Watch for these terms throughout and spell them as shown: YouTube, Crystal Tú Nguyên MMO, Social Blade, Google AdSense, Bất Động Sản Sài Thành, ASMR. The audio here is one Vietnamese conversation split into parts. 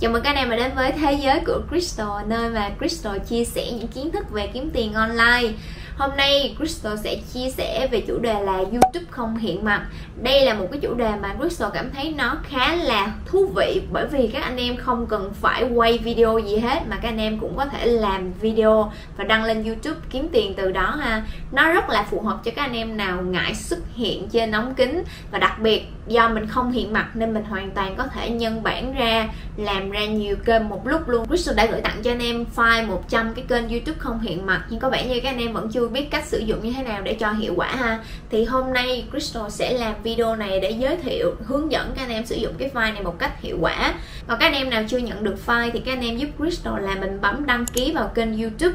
Chào mừng các em đã đến với thế giới của Crystal, nơi mà Crystal chia sẻ những kiến thức về kiếm tiền online. Hôm nay Crystal sẽ chia sẻ về chủ đề là YouTube không hiện mặt. Đây là một cái chủ đề mà Crystal cảm thấy nó khá là thú vị, bởi vì các anh em không cần phải quay video gì hết mà các anh em cũng có thể làm video và đăng lên YouTube kiếm tiền từ đó ha. Nó rất là phù hợp cho các anh em nào ngại xuất hiện trên ống kính, và đặc biệt do mình không hiện mặt nên mình hoàn toàn có thể nhân bản ra, làm ra nhiều kênh một lúc luôn. Crystal đã gửi tặng cho anh em file 100 cái kênh YouTube không hiện mặt, nhưng có vẻ như các anh em vẫn chưa biết cách sử dụng như thế nào để cho hiệu quả ha. Thì hôm nay Crystal sẽ làm video này để giới thiệu, hướng dẫn các anh em sử dụng cái file này một cách hiệu quả. Còn các anh em nào chưa nhận được file thì các anh em giúp Crystal là mình bấm đăng ký vào kênh YouTube,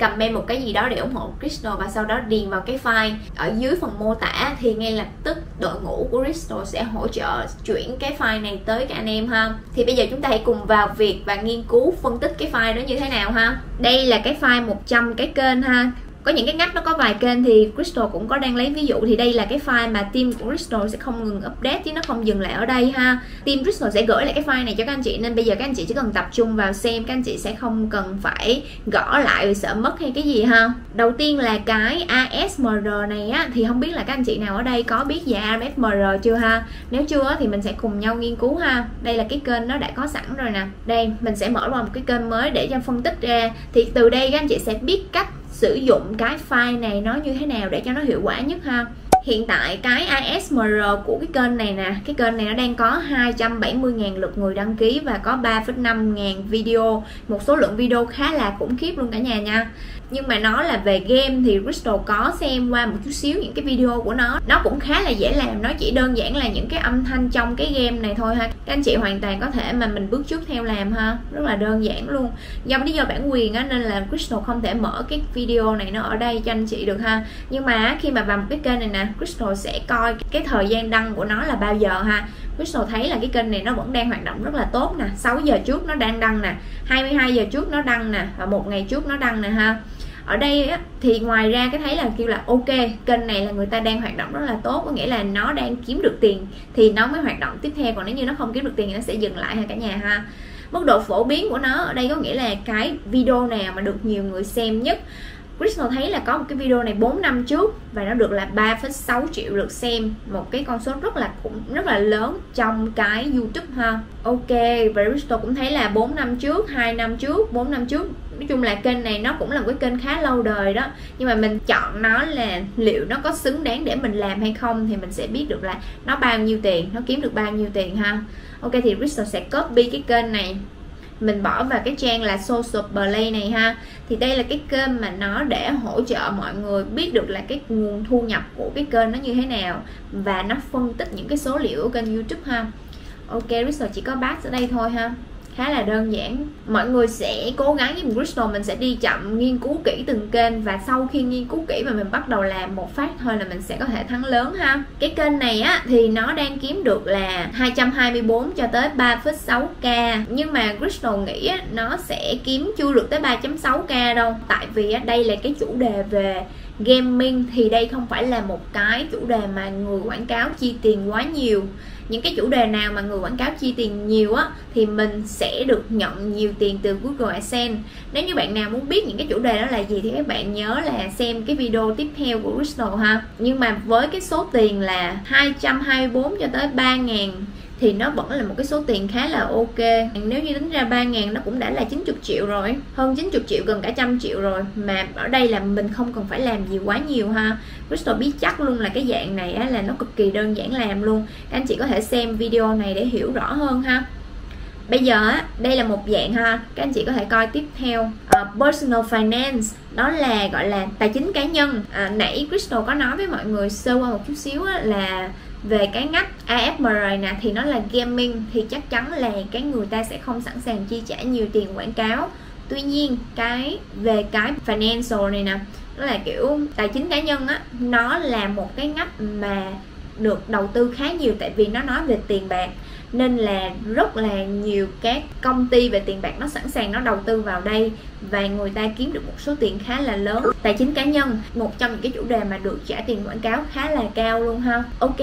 comment một cái gì đó để ủng hộ Crystal và sau đó điền vào cái file ở dưới phần mô tả, thì ngay lập tức đội ngũ của Crystal sẽ hỗ trợ chuyển cái file này tới các anh em ha. Thì bây giờ chúng ta hãy cùng vào việc và nghiên cứu phân tích cái file đó như thế nào ha. Đây là cái file 100 cái kênh ha. Có những cái ngách nó có vài kênh thì Crystal cũng có đang lấy ví dụ, thì đây là cái file mà team của Crystal sẽ không ngừng update chứ nó không dừng lại ở đây ha. Team Crystal sẽ gửi lại cái file này cho các anh chị, nên bây giờ các anh chị chỉ cần tập trung vào xem, các anh chị sẽ không cần phải gõ lại vì sợ mất hay cái gì ha. Đầu tiên là cái ASMR này á, thì không biết là các anh chị nào ở đây có biết về ASMR chưa ha. Nếu chưa thì mình sẽ cùng nhau nghiên cứu ha. Đây là cái kênh nó đã có sẵn rồi nè. Đây mình sẽ mở qua một cái kênh mới để cho phân tích ra, thì từ đây các anh chị sẽ biết cách sử dụng cái file này nó như thế nào để cho nó hiệu quả nhất ha. Hiện tại cái ASMR của cái kênh này nè, cái kênh này nó đang có 270.000 lượt người đăng ký và có 3,5.000 video, một số lượng video khá là khủng khiếp luôn cả nhà nha. Nhưng mà nó là về game thì Crystal có xem qua một chút xíu những cái video của nó. Nó cũng khá là dễ làm, nó chỉ đơn giản là những cái âm thanh trong cái game này thôi ha. Các anh chị hoàn toàn có thể mà mình bước trước theo làm ha, rất là đơn giản luôn. Do lý do bản quyền á, nên là Crystal không thể mở cái video này nó ở đây cho anh chị được ha. Nhưng mà khi mà vào một cái kênh này nè, Crystal sẽ coi cái thời gian đăng của nó là bao giờ ha. Crystal thấy là cái kênh này nó vẫn đang hoạt động rất là tốt nè, 6 giờ trước nó đang đăng nè, 22 giờ trước nó đăng nè, và 1 ngày trước nó đăng nè ha. Ở đây á, thì ngoài ra cái thấy là kêu là ok, kênh này là người ta đang hoạt động rất là tốt, có nghĩa là nó đang kiếm được tiền thì nó mới hoạt động tiếp theo, còn nếu như nó không kiếm được tiền thì nó sẽ dừng lại ha cả nhà ha. Mức độ phổ biến của nó ở đây có nghĩa là cái video nào mà được nhiều người xem nhất. Crystal thấy là có một cái video này 4 năm trước và nó được là 3,6 triệu lượt xem, một cái con số rất là lớn trong cái YouTube ha. Ok, và Crystal cũng thấy là 4 năm trước, 2 năm trước, 4 năm trước. Nói chung là kênh này nó cũng là một cái kênh khá lâu đời đó. Nhưng mà mình chọn nó là liệu nó có xứng đáng để mình làm hay không, thì mình sẽ biết được là nó bao nhiêu tiền, nó kiếm được bao nhiêu tiền ha. Ok, thì Crystal sẽ copy cái kênh này, mình bỏ vào cái trang là Social Blade này ha. Thì đây là cái kênh mà nó để hỗ trợ mọi người biết được là cái nguồn thu nhập của cái kênh nó như thế nào, và nó phân tích những cái số liệu của kênh YouTube ha. Ok, Crystal chỉ có bass ở đây thôi ha, khá là đơn giản. Mọi người sẽ cố gắng với Crystal, mình sẽ đi chậm nghiên cứu kỹ từng kênh, và sau khi nghiên cứu kỹ mà mình bắt đầu làm một phát thôi là mình sẽ có thể thắng lớn ha. Cái kênh này á thì nó đang kiếm được là 224 cho tới 3,6k, nhưng mà Crystal nghĩ á, nó sẽ kiếm chưa được tới 3,6k đâu, tại vì á, đây là cái chủ đề về gaming, thì đây không phải là một cái chủ đề mà người quảng cáo chi tiền quá nhiều. Những cái chủ đề nào mà người quảng cáo chi tiền nhiều á thì mình sẽ được nhận nhiều tiền từ Google AdSense. Nếu như bạn nào muốn biết những cái chủ đề đó là gì thì các bạn nhớ là xem cái video tiếp theo của Crystal ha. Nhưng mà với cái số tiền là 224 cho tới 3.000 thì nó vẫn là một cái số tiền khá là ok. Nếu như tính ra 3.000 nó cũng đã là 90 triệu rồi, hơn 90 triệu gần cả 100 triệu rồi, mà ở đây là mình không cần phải làm gì quá nhiều ha. Crystal biết chắc luôn là cái dạng này á, là nó cực kỳ đơn giản làm luôn. Các anh chị có thể xem video này để hiểu rõ hơn ha. Bây giờ á, đây là một dạng ha, các anh chị có thể coi tiếp theo. Personal Finance, đó là gọi là tài chính cá nhân. Nãy Crystal có nói với mọi người sơ qua một chút xíu á, là về cái ngách ASMR nè thì nó là gaming, thì chắc chắn là cái người ta sẽ không sẵn sàng chi trả nhiều tiền quảng cáo. Tuy nhiên cái về cái financial này nè, nó là kiểu tài chính cá nhân á, nó là một cái ngách mà được đầu tư khá nhiều, tại vì nó nói về tiền bạc, nên là rất là nhiều các công ty về tiền bạc nó sẵn sàng nó đầu tư vào đây và người ta kiếm được một số tiền khá là lớn. Tài chính cá nhân, một trong những cái chủ đề mà được trả tiền quảng cáo khá là cao luôn ha. Ok,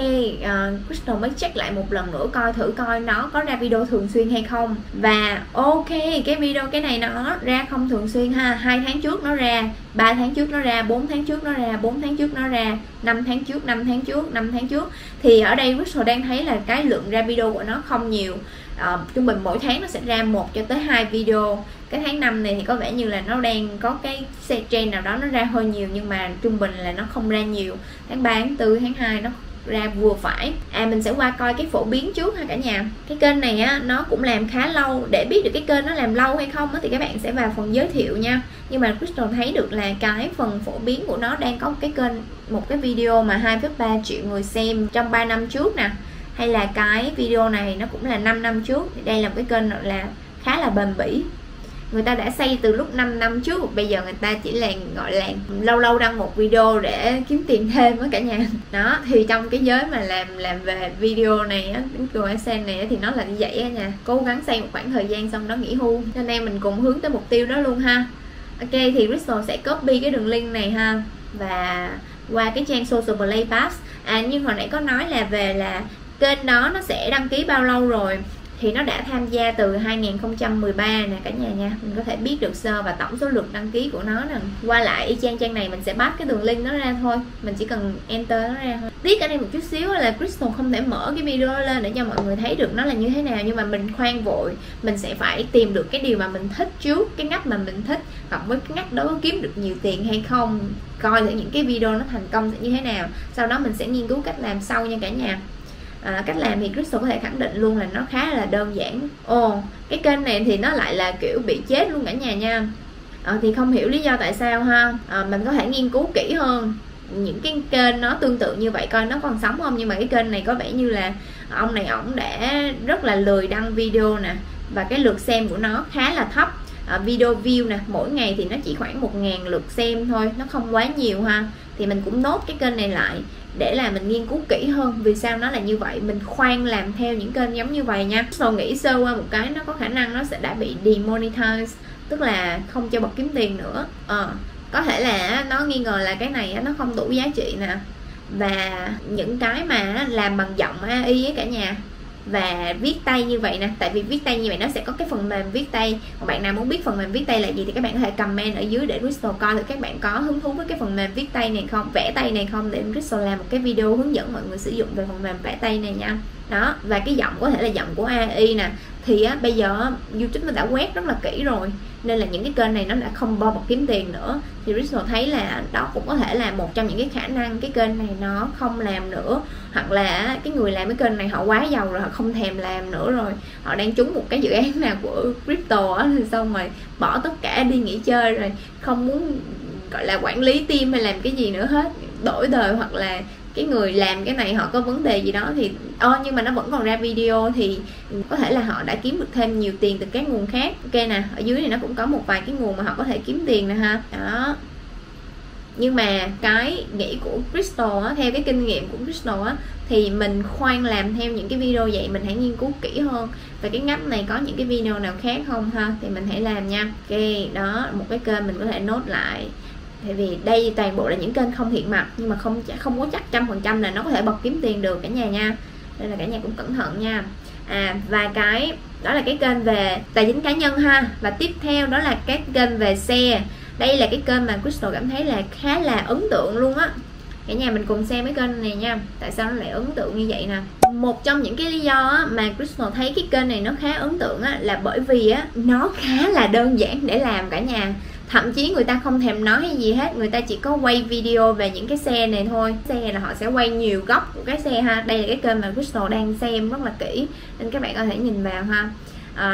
Crystal mới check lại một lần nữa coi thử coi nó có ra video thường xuyên hay không. Và ok, cái video cái này nó ra không thường xuyên ha. 2 tháng trước nó ra, 3 tháng trước nó ra, 4 tháng trước nó ra, 4 tháng trước nó ra, 5 tháng trước, 5 tháng trước, 5 tháng trước. Thì ở đây Crystal đang thấy là cái lượng ra video của nó không nhiều. Trung bình mỗi tháng nó sẽ ra 1 cho tới 2 video. Cái tháng 5 này thì có vẻ như là nó đang có cái trend nào đó nó ra hơi nhiều, nhưng mà trung bình là nó không ra nhiều. Tháng 3, tháng 4, tháng 2 nó ra vừa phải. Mình sẽ qua coi cái phổ biến trước ha cả nhà. Cái kênh này á, nó cũng làm khá lâu. Để biết được cái kênh nó làm lâu hay không á, thì các bạn sẽ vào phần giới thiệu nha. Nhưng mà Crystal thấy được là cái phần phổ biến của nó đang có cái kênh, một cái video mà 2,3 triệu người xem trong 3 năm trước nè, hay là cái video này nó cũng là 5 năm trước. Thì đây là một cái kênh là khá là bền bỉ, người ta đã xây từ lúc 5 năm trước, bây giờ người ta chỉ là gọi là lâu lâu đăng một video để kiếm tiền thêm với cả nhà đó. Thì trong cái giới mà làm về video này á, Google AdSense này á, thì nó là như vậy á nha, cố gắng xây một khoảng thời gian xong đó nghỉ hưu, cho nên mình cùng hướng tới mục tiêu đó luôn ha. Ok, thì Crystal sẽ copy cái đường link này ha và qua cái trang Social Blade Pass. Nhưng hồi nãy có nói là về là kênh đó nó sẽ đăng ký bao lâu rồi, thì nó đã tham gia từ 2013 nè cả nhà nha. Mình có thể biết được sơ và tổng số lượt đăng ký của nó nè. Qua lại y chang trang này mình sẽ bắt cái đường link nó ra thôi, mình chỉ cần enter nó ra thôi. Tiếc ở đây một chút xíu là Crystal không thể mở cái video đó lên để cho mọi người thấy được nó là như thế nào, nhưng mà mình khoan vội, mình sẽ phải tìm được cái điều mà mình thích trước, cái ngách mà mình thích, cộng với cái ngách đó có kiếm được nhiều tiền hay không, coi thử những cái video nó thành công sẽ như thế nào, sau đó mình sẽ nghiên cứu cách làm sau nha cả nhà. Cách làm thì Crystal có thể khẳng định luôn là nó khá là đơn giản. Cái kênh này thì nó lại là kiểu bị chết luôn cả nhà nha. Thì không hiểu lý do tại sao ha. Mình có thể nghiên cứu kỹ hơn những cái kênh nó tương tự như vậy coi nó còn sống không, nhưng mà cái kênh này có vẻ như là ông này ổng đã rất là lười đăng video nè, và cái lượt xem của nó khá là thấp. Video view nè, mỗi ngày thì nó chỉ khoảng 1.000 lượt xem thôi, nó không quá nhiều ha. Thì mình cũng nốt cái kênh này lại để là mình nghiên cứu kỹ hơn vì sao nó là như vậy, mình khoan làm theo những kênh giống như vậy nha. Sau nghĩ sơ qua một cái, nó có khả năng nó sẽ đã bị demonetize, tức là không cho bật kiếm tiền nữa. Có thể là nó nghi ngờ là cái này nó không đủ giá trị nè, và những cái mà làm bằng giọng AI ấy cả nhà, và viết tay như vậy nè, tại vì viết tay như vậy nó sẽ có cái phần mềm viết tay. Còn bạn nào muốn biết phần mềm viết tay là gì thì các bạn có thể comment ở dưới để Crystal coi thử các bạn có hứng thú với cái phần mềm viết tay này không, vẽ tay này không, để Crystal làm một cái video hướng dẫn mọi người sử dụng về phần mềm vẽ tay này nha. Đó, và cái giọng có thể là giọng của AI nè, thì á, bây giờ YouTube nó đã quét rất là kỹ rồi, nên là những cái kênh này nó đã không bo bọc kiếm tiền nữa. Thì Crystal thấy là đó cũng có thể là một trong những cái khả năng cái kênh này nó không làm nữa, hoặc là cái người làm cái kênh này họ quá giàu rồi, họ không thèm làm nữa rồi, họ đang trúng một cái dự án nào của crypto á, thì xong rồi bỏ tất cả đi nghỉ chơi rồi, không muốn gọi là quản lý team hay làm cái gì nữa hết, đổi đời. Hoặc là cái người làm cái này họ có vấn đề gì đó thì nhưng mà nó vẫn còn ra video, thì có thể là họ đã kiếm được thêm nhiều tiền từ các nguồn khác. Ok nè, ở dưới này nó cũng có một vài cái nguồn mà họ có thể kiếm tiền nè ha. Đó, nhưng mà cái nghĩ của Crystal á, theo cái kinh nghiệm của Crystal á, thì mình khoan làm theo những cái video vậy, mình hãy nghiên cứu kỹ hơn và cái ngách này có những cái video nào khác không ha, thì mình hãy làm nha. Ok, đó, một cái kênh mình có thể nốt lại. Tại vì đây toàn bộ là những kênh không hiện mặt, nhưng mà không có chắc 100% là nó có thể bật kiếm tiền được cả nhà nha, nên là cả nhà cũng cẩn thận nha. Và cái đó là cái kênh về tài chính cá nhân ha. Và tiếp theo đó là các kênh về xe. Đây là cái kênh mà Crystal cảm thấy là khá là ấn tượng luôn á. Cả nhà mình cùng xem cái kênh này nha. Tại sao nó lại ấn tượng như vậy nè? Một trong những cái lý do mà Crystal thấy cái kênh này nó khá ấn tượng là bởi vì nó khá là đơn giản để làm cả nhà. Thậm chí người ta không thèm nói hay gì hết, người ta chỉ có quay video về những cái xe này thôi. Xe này là họ sẽ quay nhiều góc của cái xe ha. Đây là cái kênh mà Crystal đang xem rất là kỹ, nên các bạn có thể nhìn vào ha.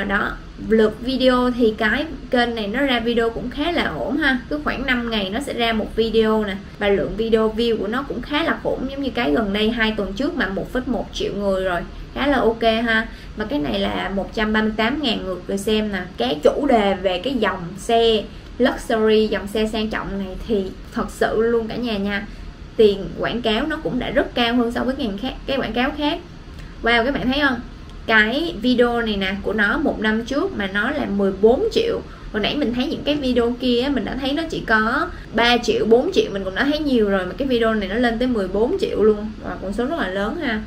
Đó, lượt video thì cái kênh này nó ra video cũng khá là ổn ha. Cứ khoảng 5 ngày nó sẽ ra một video nè. Và lượng video view của nó cũng khá là ổn, giống như cái gần đây 2 tuần trước mà 1,1 triệu người rồi, khá là ok ha. Và cái này là 138.000 lượt người xem nè. Cái chủ đề về cái dòng xe luxury, dòng xe sang trọng này thì thật sự luôn cả nhà nha, tiền quảng cáo nó cũng đã rất cao hơn so với cái quảng cáo khác. Wow, các bạn thấy không? cái video này nè của nó một năm trước mà nó là 14 triệu. Hồi nãy mình thấy những cái video kia mình đã thấy nó chỉ có 3 triệu, 4 triệu mình cũng đã thấy nhiều rồi, mà cái video này nó lên tới 14 triệu luôn, và con số rất là lớn ha.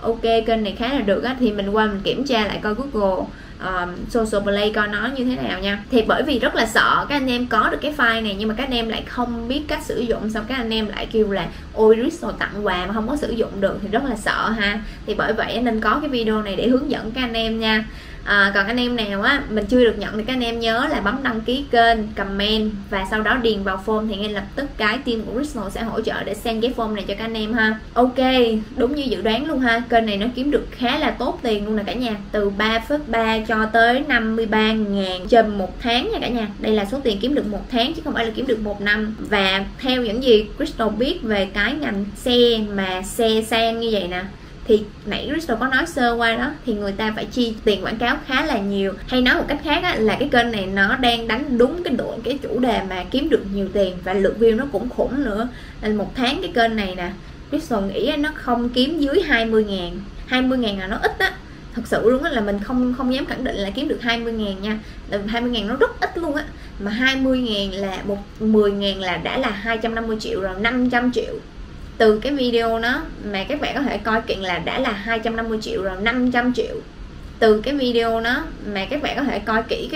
Ok, kênh này khá là được á, thì mình qua mình kiểm tra lại coi Google Social Blade coi nó như thế nào nha. Thì bởi vì rất là sợ các anh em có được cái file này nhưng mà các anh em lại không biết cách sử dụng, xong các anh em lại kêu là ôi Crystal tặng quà mà không có sử dụng được thì rất là sợ ha. Thì bởi vậy nên có cái video này để hướng dẫn các anh em nha. Còn anh em nào á mình chưa được nhận thì các anh em nhớ là bấm đăng ký kênh, comment và sau đó điền vào form thì ngay lập tức cái team của Crystal sẽ hỗ trợ để send cái form này cho các anh em ha. Ok, đúng như dự đoán luôn ha, kênh này nó kiếm được khá là tốt tiền luôn nè cả nhà, từ 3,3 cho tới 53.000 chùm một tháng nha cả nhà. Đây là số tiền kiếm được một tháng chứ không phải là kiếm được một năm. Và theo những gì Crystal biết về cái ngành xe mà xe sang như vậy nè, thì nãy Crystal có nói sơ qua đó, thì người ta phải chi tiền quảng cáo khá là nhiều. Hay nói một cách khác á, là cái kênh này nó đang đánh đúng cái chủ đề mà kiếm được nhiều tiền và lượt view nó cũng khủng nữa. Nên một tháng cái kênh này nè Crystal nghĩ nó không kiếm dưới 20.000. 20.000 là nó ít á, thật sự luôn á, là mình không dám khẳng định là kiếm được 20.000 nha. 20.000 nó rất ít luôn á, mà 20.000 là 10.000 là đã là 250 triệu rồi, 500 triệu từ cái video đó mà các bạn có thể coi kiện là đã là 250 triệu rồi, 500 triệu từ cái video đó mà các bạn có thể coi kỹ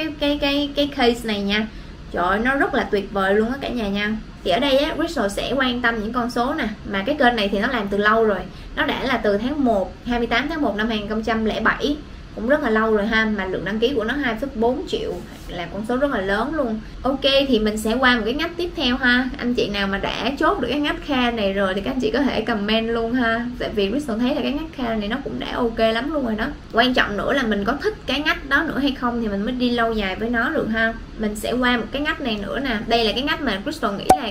cái case này nha. Trời ơi, nó rất là tuyệt vời luôn á cả nhà nha. Thì ở đây á, Crystal sẽ quan tâm những con số nè, mà cái kênh này thì nó làm từ lâu rồi, nó đã là từ tháng 1, 28 tháng 1 năm 2007, cũng rất là lâu rồi ha, mà lượng đăng ký của nó 2,4 triệu là con số rất là lớn luôn. Ok, thì mình sẽ qua một cái ngách tiếp theo ha. Anh chị nào mà đã chốt được cái ngách kha này rồi thì các anh chị có thể comment luôn ha, tại vì Crystal thấy là cái ngách kha này nó cũng đã ok lắm luôn rồi đó. Quan trọng nữa là mình có thích cái ngách đó nữa hay không thì mình mới đi lâu dài với nó được ha. Mình sẽ qua một cái ngách này nữa nè. Đây là cái ngách mà Crystal nghĩ là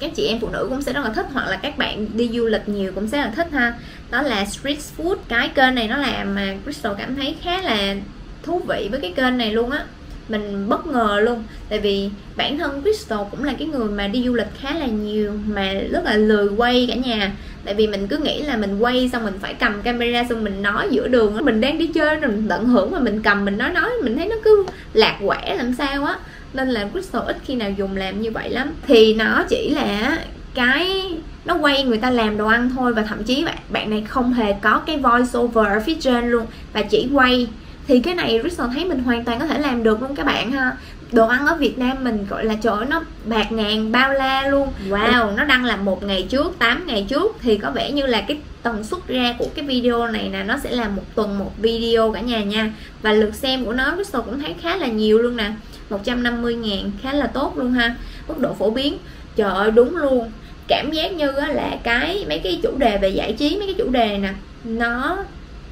các chị em phụ nữ cũng sẽ rất là thích, hoặc là các bạn đi du lịch nhiều cũng sẽ là thích ha. Đó là street food. Cái kênh này nó làm mà Crystal cảm thấy khá là thú vị với cái kênh này luôn á. Mình bất ngờ luôn, tại vì bản thân Crystal cũng là cái người mà đi du lịch khá là nhiều mà rất là lười quay cả nhà. Tại vì mình cứ nghĩ là mình quay xong mình phải cầm camera xong mình nói giữa đường á, mình đang đi chơi rồi mình tận hưởng mà mình cầm mình nói mình thấy nó cứ lạc quẻ làm sao á, nên là Crystal ít khi nào dùng làm như vậy lắm. Thì nó chỉ là cái nó quay người ta làm đồ ăn thôi, và thậm chí bạn này không hề có cái voice over ở phía trên luôn và chỉ quay. Thì cái này Crystal thấy mình hoàn toàn có thể làm được luôn các bạn ha. Đồ ăn ở Việt Nam mình gọi là trời ơi, nó bạc ngàn bao la luôn. Wow, nó đăng là 1 ngày trước, 8 ngày trước, thì có vẻ như là cái tần suất ra của cái video này là nó sẽ là 1 tuần 1 video cả nhà nha. Và lượt xem của nó Crystal cũng thấy khá là nhiều luôn nè, 150.000, khá là tốt luôn ha, mức độ phổ biến. Trời ơi đúng luôn, cảm giác như là cái mấy cái chủ đề về giải trí, mấy cái chủ đề này nè, nó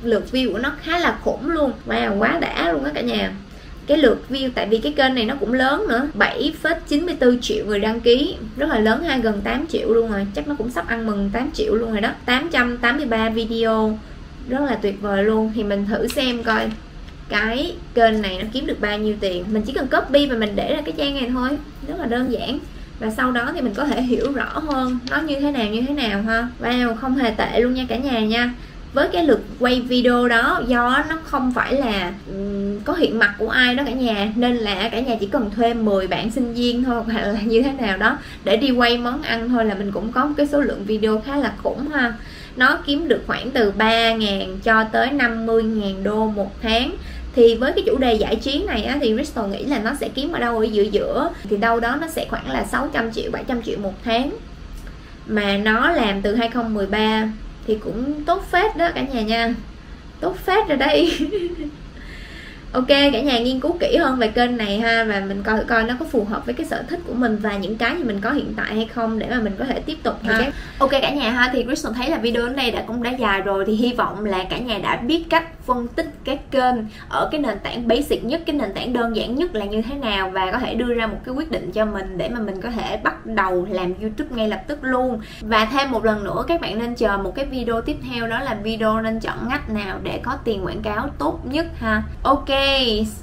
lượt view của nó khá là khủng luôn. Wow, quá đã luôn á cả nhà. Cái lượt view tại vì cái kênh này nó cũng lớn nữa, 7,94 triệu người đăng ký, rất là lớn ha, gần 8 triệu luôn rồi, chắc nó cũng sắp ăn mừng 8 triệu luôn rồi đó. 883 video, rất là tuyệt vời luôn. Thì mình thử xem coi cái kênh này nó kiếm được bao nhiêu tiền. Mình chỉ cần copy và mình để ra cái trang này thôi, rất là đơn giản. Và sau đó thì mình có thể hiểu rõ hơn nó như thế nào ha. Wow, không hề tệ luôn nha cả nhà nha. Với cái lượt quay video đó, do nó không phải là có hiện mặt của ai đó cả nhà, nên là cả nhà chỉ cần thuê 10 bạn sinh viên thôi, hoặc là như thế nào đó để đi quay món ăn thôi là mình cũng có một cái số lượng video khá là khủng ha. Nó kiếm được khoảng từ 3.000 cho tới 50.000 đô một tháng. Thì với cái chủ đề giải trí này á, thì Crystal nghĩ là nó sẽ kiếm ở đâu ở giữa, thì đâu đó nó sẽ khoảng là 600 triệu, 700 triệu một tháng. Mà nó làm từ 2013 thì cũng tốt phết đó cả nhà nha, tốt phết rồi đây. Ok, cả nhà nghiên cứu kỹ hơn về kênh này ha, và mình coi thử coi nó có phù hợp với cái sở thích của mình và những cái gì mình có hiện tại hay không để mà mình có thể tiếp tục ha. Ok cả nhà ha, thì Crystal thấy là video đến đây cũng đã dài rồi, thì hy vọng là cả nhà đã biết cách phân tích cái kênh ở cái nền tảng basic nhất, cái nền tảng đơn giản nhất là như thế nào, và có thể đưa ra một cái quyết định cho mình để mà mình có thể bắt đầu làm YouTube ngay lập tức luôn. Và thêm một lần nữa, các bạn nên chờ một cái video tiếp theo, đó là video nên chọn ngách nào để có tiền quảng cáo tốt nhất ha. Ok,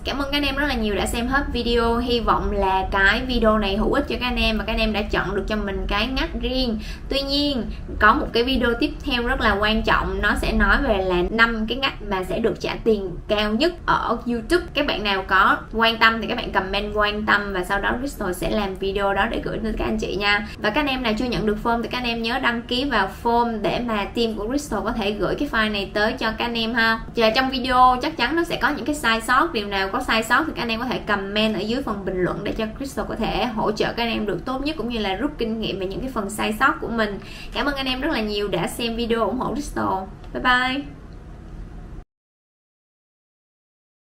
cảm ơn các anh em rất là nhiều đã xem hết video. Hy vọng là cái video này hữu ích cho các anh em và các anh em đã chọn được cho mình cái ngách riêng. Tuy nhiên có một cái video tiếp theo rất là quan trọng, nó sẽ nói về là 5 cái ngách mà sẽ được trả tiền cao nhất ở YouTube. Các bạn nào có quan tâm thì các bạn comment quan tâm và sau đó Crystal sẽ làm video đó để gửi tới các anh chị nha. Và các anh em nào chưa nhận được form thì các anh em nhớ đăng ký vào form để mà team của Crystal có thể gửi cái file này tới cho các anh em ha. Và trong video chắc chắn nó sẽ có những cái sai sót, điều nào có sai sót thì các anh em có thể comment ở dưới phần bình luận để cho Crystal có thể hỗ trợ các anh em được tốt nhất, cũng như là rút kinh nghiệm về những cái phần sai sót của mình. Cảm ơn anh em rất là nhiều đã xem video ủng hộ Crystal. Bye bye.